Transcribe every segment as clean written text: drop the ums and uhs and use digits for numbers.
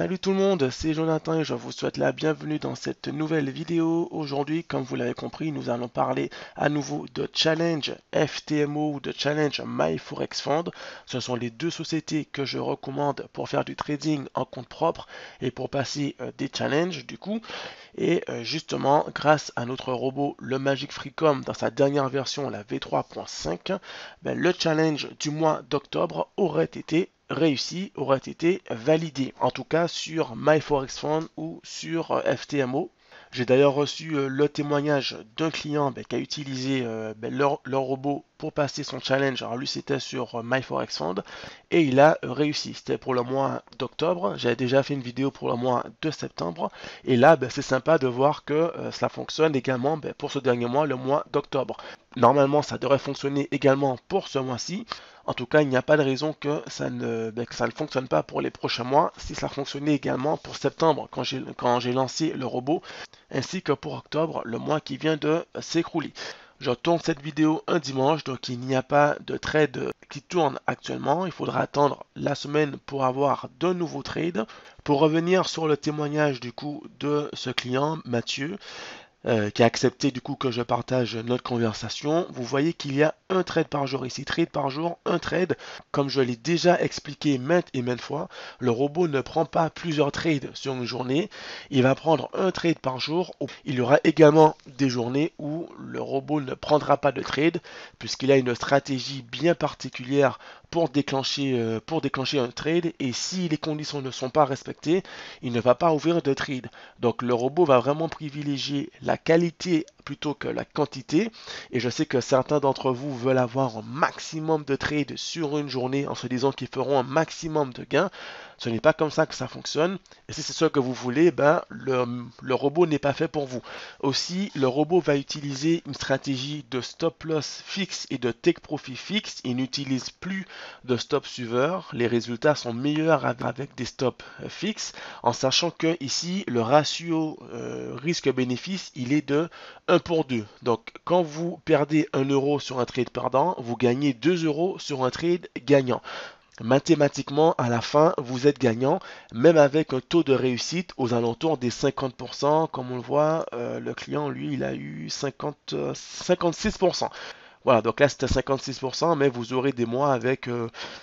Salut tout le monde, c'est Jonathan et je vous souhaite la bienvenue dans cette nouvelle vidéo. Aujourd'hui, comme vous l'avez compris, nous allons parler à nouveau de Challenge FTMO ou de Challenge My Forex Funds. Ce sont les deux sociétés que je recommande pour faire du trading en compte propre et pour passer des challenges du coup. Et justement, grâce à notre robot, le Magic Freecom, dans sa dernière version, la V3.5, le challenge du mois d'octobre aurait été réussi, aurait été validé, en tout cas sur My Forex Fund ou sur FTMO. J'ai d'ailleurs reçu le témoignage d'un client qui a utilisé leur robot pour passer son challenge. Alors lui, c'était sur My Forex Fund et il a réussi. C'était pour le mois d'octobre. J'avais déjà fait une vidéo pour le mois de septembre et là, c'est sympa de voir que cela fonctionne également pour ce dernier mois, le mois d'octobre. Normalement, ça devrait fonctionner également pour ce mois-ci. En tout cas, il n'y a pas de raison que ça ne fonctionne pas pour les prochains mois, si ça fonctionnait également pour septembre, quand j'ai lancé le robot, ainsi que pour octobre, le mois qui vient de s'écrouler. Je tourne cette vidéo un dimanche, donc il n'y a pas de trade qui tourne actuellement. Il faudra attendre la semaine pour avoir de nouveaux trades. Pour revenir sur le témoignage du coup de ce client, Mathieu, qui a accepté du coup que je partage notre conversation. Vous voyez qu'il y a un trade par jour ici, trade par jour, un trade. Comme je l'ai déjà expliqué maintes et maintes fois, le robot ne prend pas plusieurs trades sur une journée, il va prendre un trade par jour. Il y aura également des journées où le robot ne prendra pas de trade, puisqu'il a une stratégie bien particulière pour déclencher un trade, et si les conditions ne sont pas respectées, il ne va pas ouvrir de trade. Donc le robot va vraiment privilégier la qualité plutôt que la quantité, et je sais que certains d'entre vous veulent avoir un maximum de trades sur une journée en se disant qu'ils feront un maximum de gains. Ce n'est pas comme ça que ça fonctionne, et si c'est ce que vous voulez, le robot n'est pas fait pour vous. Aussi, le robot va utiliser une stratégie de stop loss fixe et de take profit fixe. Il n'utilise plus de stop suiveur. Les résultats sont meilleurs avec des stops fixes, en sachant que ici le ratio risque-bénéfice, il est de 1 pour 2. Donc quand vous perdez 1 euro sur un trade perdant, vous gagnez 2 euros sur un trade gagnant. Mathématiquement, à la fin, vous êtes gagnant, même avec un taux de réussite aux alentours des 50%. Comme on le voit, le client, lui, il a eu 56%. Voilà, donc là c'était 56%, mais vous aurez des mois avec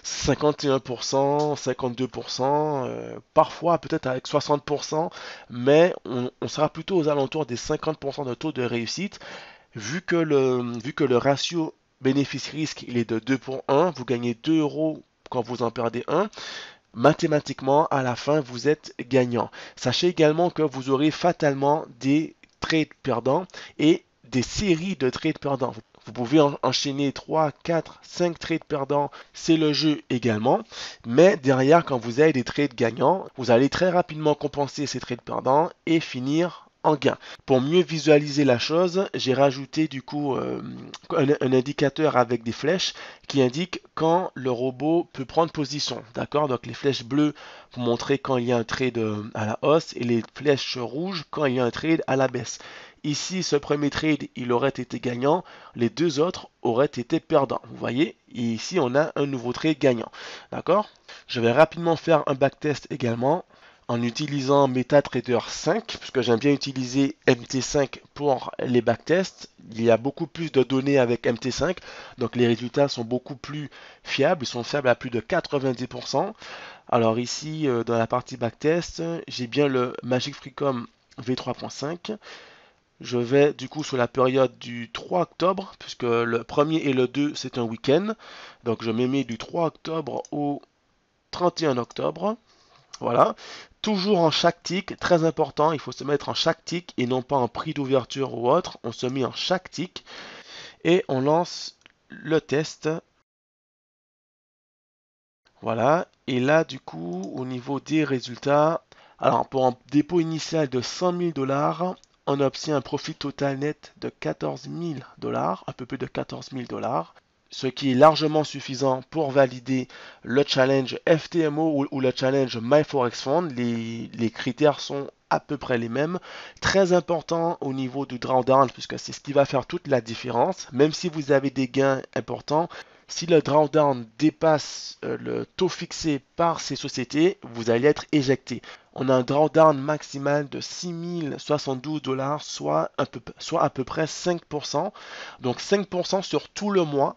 51%, 52%, parfois peut-être avec 60%, mais on sera plutôt aux alentours des 50% de taux de réussite. Vu que le ratio bénéfice-risque, il est de 2 pour 1, vous gagnez 2 euros quand vous en perdez 1. Mathématiquement, à la fin, vous êtes gagnant. Sachez également que vous aurez fatalement des trades perdants et des séries de trades perdants. Vous pouvez enchaîner 3, 4, 5 trades perdants, c'est le jeu également. Mais derrière, quand vous avez des trades gagnants, vous allez très rapidement compenser ces trades perdants et finir en gain. Pour mieux visualiser la chose, j'ai rajouté du coup un indicateur avec des flèches qui indique quand le robot peut prendre position. D'accord? Donc les flèches bleues pour montrer quand il y a un trade à la hausse et les flèches rouges quand il y a un trade à la baisse. Ici, ce premier trade, il aurait été gagnant, les deux autres auraient été perdants. Vous voyez, ici, on a un nouveau trade gagnant. D'accord? Je vais rapidement faire un backtest également en utilisant MetaTrader 5, puisque j'aime bien utiliser MT5 pour les backtests. Il y a beaucoup plus de données avec MT5, donc les résultats sont beaucoup plus fiables, ils sont fiables à plus de 90%. Alors ici, dans la partie backtest, j'ai bien le Magic Freecom V3.5. Je vais du coup sur la période du 3 octobre, puisque le 1er et le 2, c'est un week-end. Donc je me mets du 3 octobre au 31 octobre. Voilà. Toujours en chaque tick, très important, il faut se mettre en chaque tick et non pas en prix d'ouverture ou autre. On se met en chaque tick et on lance le test. Voilà. Et là, du coup, au niveau des résultats, alors pour un dépôt initial de 100 000 $, on obtient un profit total net de 14 000 $, un peu plus de 14 000 $, ce qui est largement suffisant pour valider le challenge FTMO ou le challenge My Forex Fund. Les critères sont à peu près les mêmes. Très important au niveau du drawdown, puisque c'est ce qui va faire toute la différence. Même si vous avez des gains importants, si le drawdown dépasse le taux fixé par ces sociétés, vous allez être éjecté. on a un drawdown maximal de 6072 $, soit à peu près 5%. Donc 5% sur tout le mois,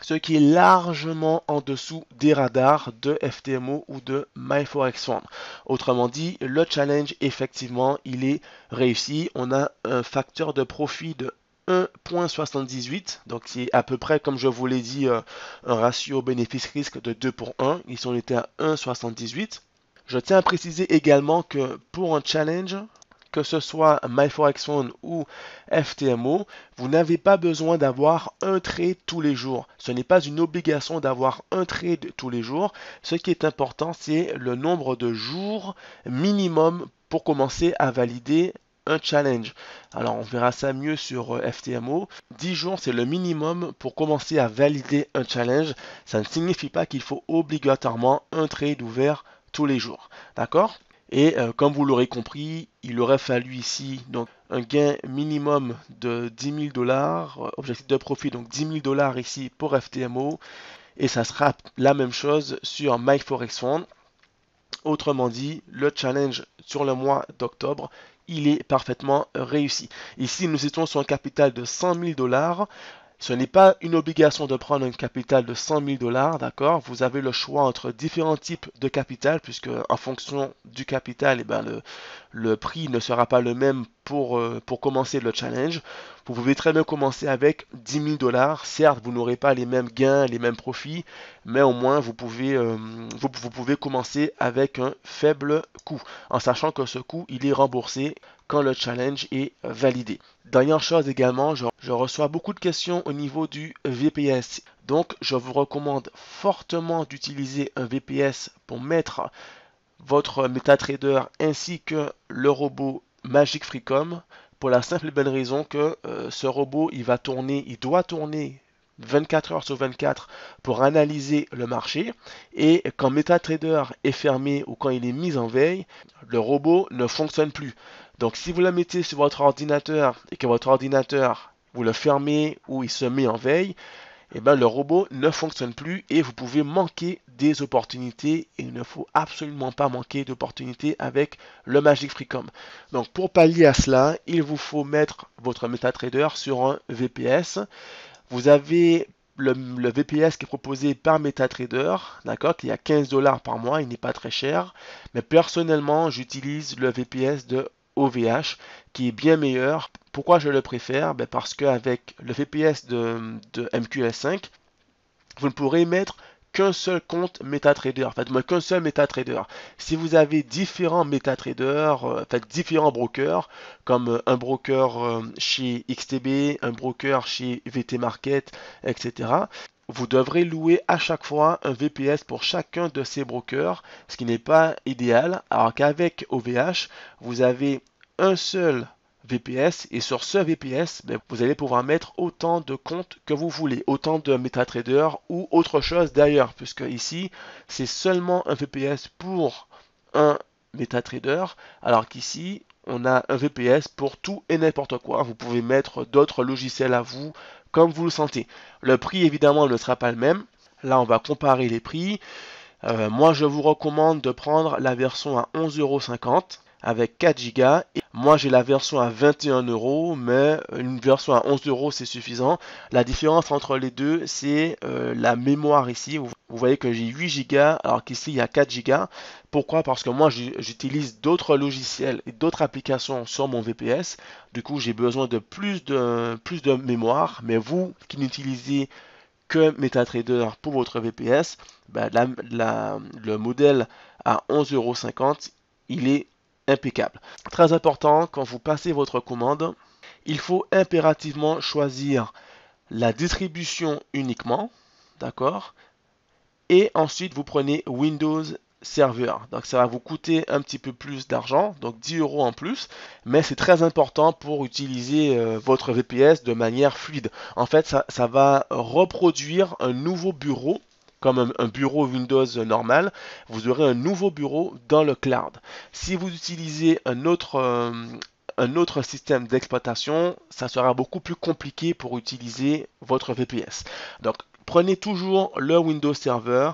ce qui est largement en dessous des radars de FTMO ou de My Forex Fund. Autrement dit, le challenge, effectivement, il est réussi. On a un facteur de profit de 1,78, donc c'est à peu près, comme je vous l'ai dit, un ratio bénéfice-risque de 2:1. Ils sont été à 1,78. Je tiens à préciser également que pour un challenge, que ce soit My Forex Fund ou FTMO, vous n'avez pas besoin d'avoir un trade tous les jours. Ce n'est pas une obligation d'avoir un trade tous les jours. Ce qui est important, c'est le nombre de jours minimum pour commencer à valider un challenge. Alors on verra ça mieux sur FTMO. 10 jours, c'est le minimum pour commencer à valider un challenge. Ça ne signifie pas qu'il faut obligatoirement un trade ouvert tous les jours. D'accord ? Et comme vous l'aurez compris, il aurait fallu ici donc un gain minimum de 10 000 $, objectif de profit, donc 10 000 $ ici pour FTMO. Et ça sera la même chose sur My Forex Fund. Autrement dit, le challenge sur le mois d'octobre, il est parfaitement réussi. Ici, nous étions sur un capital de 100 000 $. Ce n'est pas une obligation de prendre un capital de 100 000 $, d'accord? Vous avez le choix entre différents types de capital, puisque en fonction du capital, eh ben, le prix ne sera pas le même pour commencer le challenge. Vous pouvez très bien commencer avec 10 000 $. Certes, vous n'aurez pas les mêmes gains, les mêmes profits, mais au moins vous pouvez commencer avec un faible coût, en sachant que ce coût, il est remboursé quand le challenge est validé. Dernière chose également, je reçois beaucoup de questions au niveau du VPS. Donc, je vous recommande fortement d'utiliser un VPS pour mettre votre MetaTrader ainsi que le robot Magic Freecom, pour la simple et bonne raison que ce robot, il doit tourner 24 heures sur 24 pour analyser le marché, et quand MetaTrader est fermé ou quand il est mis en veille, le robot ne fonctionne plus. Donc si vous le mettez sur votre ordinateur et que votre ordinateur, vous le fermez ou il se met en veille, eh bien, le robot ne fonctionne plus et vous pouvez manquer des opportunités. Il ne faut absolument pas manquer d'opportunités avec le Magic Freecom. Donc pour pallier à cela, il vous faut mettre votre MetaTrader sur un VPS. Vous avez le VPS qui est proposé par MetaTrader, d'accord, qui est à 15 $ par mois, il n'est pas très cher. Mais personnellement, j'utilise le VPS de OVH qui est bien meilleur. Pourquoi je le préfère? Ben parce qu'avec le VPS de MQL5, vous ne pourrez mettre qu'un seul compte MetaTrader, en fait, qu'un seul MetaTrader. Si vous avez différents MetaTrader, en fait, différents brokers, comme un broker chez XTB, un broker chez VT Market, etc., vous devrez louer à chaque fois un VPS pour chacun de ces brokers, ce qui n'est pas idéal, alors qu'avec OVH, vous avez un seul VPS, et sur ce VPS, ben, vous allez pouvoir mettre autant de comptes que vous voulez, autant de MetaTrader ou autre chose d'ailleurs, puisque ici, c'est seulement un VPS pour un MetaTrader, alors qu'ici, on a un VPS pour tout et n'importe quoi. Vous pouvez mettre d'autres logiciels à vous, comme vous le sentez. Le prix, évidemment, ne sera pas le même. Là, on va comparer les prix. Moi, je vous recommande de prendre la version à 11,50 € avec 4 Go. Moi, j'ai la version à 21 €, mais une version à 11 €, c'est suffisant. La différence entre les deux, c'est la mémoire ici. Vous voyez que j'ai 8 Go, alors qu'ici, il y a 4 Go. Pourquoi? Parce que moi, j'utilise d'autres logiciels et d'autres applications sur mon VPS. Du coup, j'ai besoin de plus de mémoire. Mais vous, qui n'utilisez que MetaTrader pour votre VPS, ben, le modèle à 11,50 €, il est impeccable. Très important, quand vous passez votre commande, il faut impérativement choisir la distribution uniquement, d'accord? Et ensuite, vous prenez Windows Server. Donc, ça va vous coûter un petit peu plus d'argent, donc 10 € en plus, mais c'est très important pour utiliser votre VPS de manière fluide. En fait, ça va reproduire un nouveau bureau, comme un bureau Windows normal, vous aurez un nouveau bureau dans le cloud. Si vous utilisez un autre système d'exploitation, ça sera beaucoup plus compliqué pour utiliser votre VPS. Donc, prenez toujours le Windows Server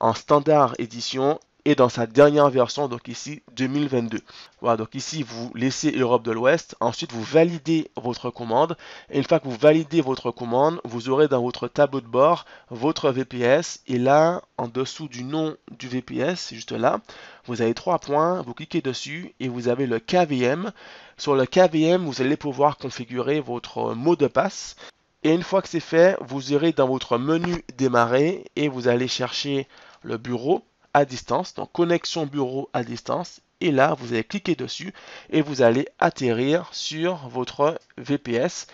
en standard édition et dans sa dernière version, donc ici 2022. Voilà, donc ici vous laissez Europe de l'Ouest, ensuite vous validez votre commande, et une fois que vous validez votre commande, vous aurez dans votre tableau de bord votre VPS, et là en dessous du nom du VPS, juste là, vous avez 3 points, vous cliquez dessus et vous avez le KVM. Sur le KVM, vous allez pouvoir configurer votre mot de passe. Et une fois que c'est fait, vous irez dans votre menu démarrer et vous allez chercher le bureau à distance, donc connexion bureau à distance. Et là, vous allez cliquer dessus et vous allez atterrir sur votre VPS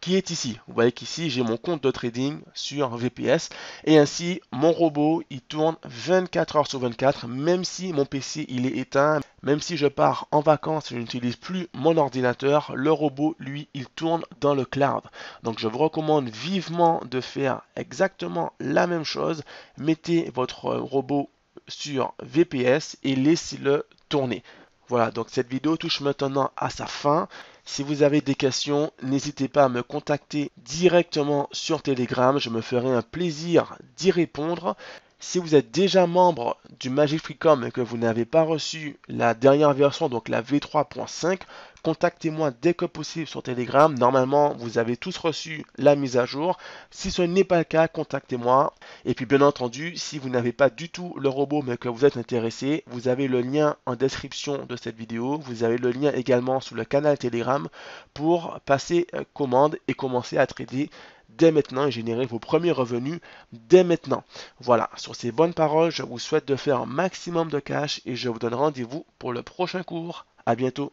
qui est ici. Vous voyez qu'ici, j'ai mon compte de trading sur VPS. Et ainsi, mon robot, il tourne 24 heures sur 24, même si mon PC, il est éteint. Même si je pars en vacances et je n'utilise plus mon ordinateur, le robot, lui, il tourne dans le cloud. Donc, je vous recommande vivement de faire exactement la même chose. Mettez votre robot sur VPS et laissez-le tourner. Voilà, donc cette vidéo touche maintenant à sa fin. Si vous avez des questions, n'hésitez pas à me contacter directement sur Telegram. Je me ferai un plaisir d'y répondre. Si vous êtes déjà membre du Magic Freecom et que vous n'avez pas reçu la dernière version, donc la V3.5, contactez-moi dès que possible sur Telegram. Normalement, vous avez tous reçu la mise à jour. Si ce n'est pas le cas, contactez-moi. Et puis, bien entendu, si vous n'avez pas du tout le robot mais que vous êtes intéressé, vous avez le lien en description de cette vidéo. Vous avez le lien également sur le canal Telegram pour passer commande et commencer à trader dès maintenant et générer vos premiers revenus dès maintenant. Voilà, sur ces bonnes paroles, je vous souhaite de faire un maximum de cash et je vous donne rendez-vous pour le prochain cours. À bientôt.